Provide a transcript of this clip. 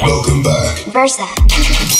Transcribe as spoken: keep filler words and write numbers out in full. Welcome back. VERSA.